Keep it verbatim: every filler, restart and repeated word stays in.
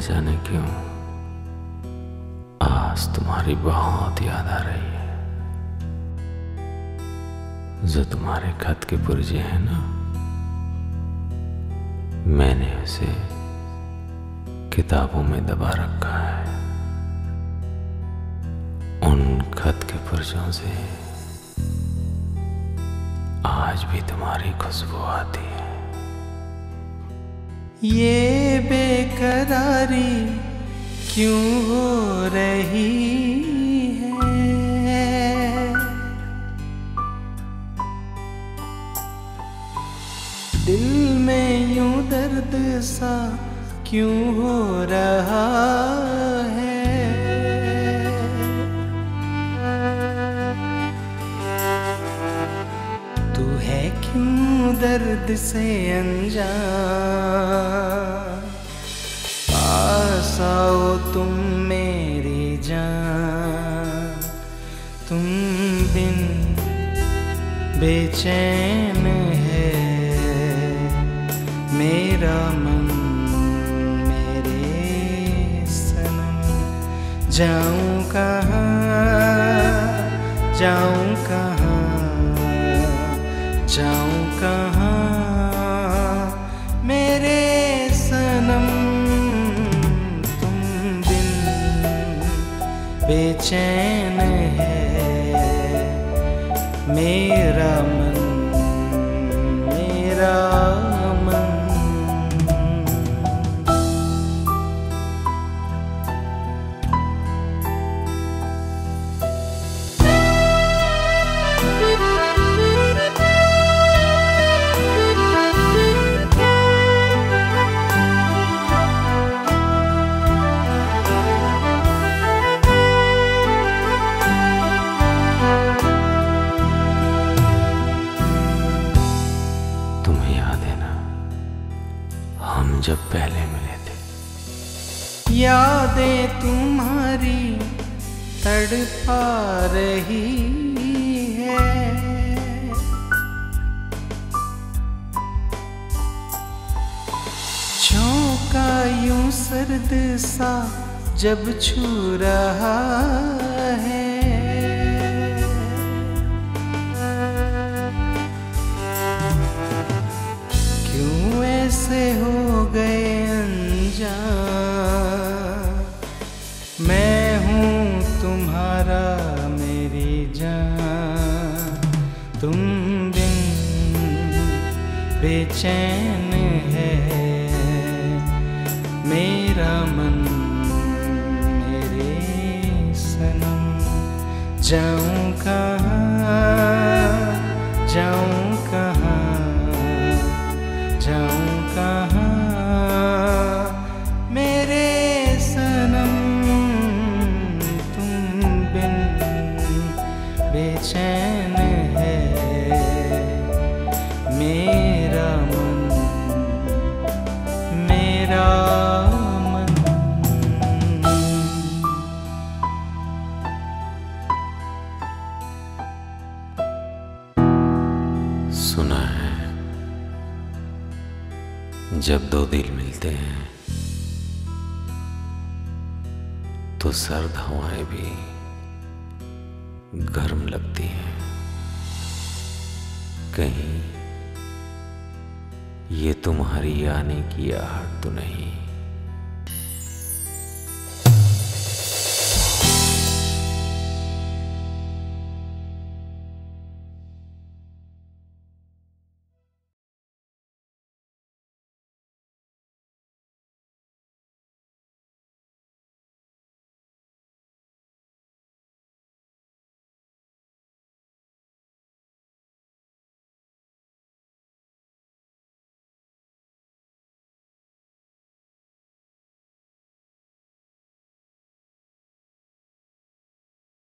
न जाने क्यों आज तुम्हारी बहुत याद आ रही है। जो तुम्हारे खत के पुर्जे हैं ना, मैंने उसे किताबों में दबा रखा है। उन खत के पुर्जों से आज भी तुम्हारी खुशबू आती है। ये बेकरारी क्यों हो रही है? दिल में यूं दर्द सा क्यों हो रहा है? क्यों दर्द से अनजान? पास आओ तुम मेरी जान, तुम बिन बेचैन है मेरा मन मेरे सनम। जाऊं कहाँ, जाऊं कहाँ, जाऊं कहाँ मेरे सनम। तुम बिन बेचैन है मेरा मन मेरा मन। हम जब पहले मिले थे, यादें तुम्हारी तड़पा रही है। झोंका यूं सर्द सा जब छू रहा है, क्यों ऐसे हो गए अनजान? मैं हूँ तुम्हारा मेरी जान, तुम बिन बेचैन है मेरा मन मेरे सनम। जाऊँ कहाँ, जाऊँ कहाँ, जाऊँ कहाँ मेरे सनम। तुम बिन बेचैन है मेरा मन मेरा मन। सुना है जब दो दिल मिलते हैं तो सर्द हवाएं भी गर्म लगती हैं। कहीं ये तुम्हारी आने की आहट तो नहीं?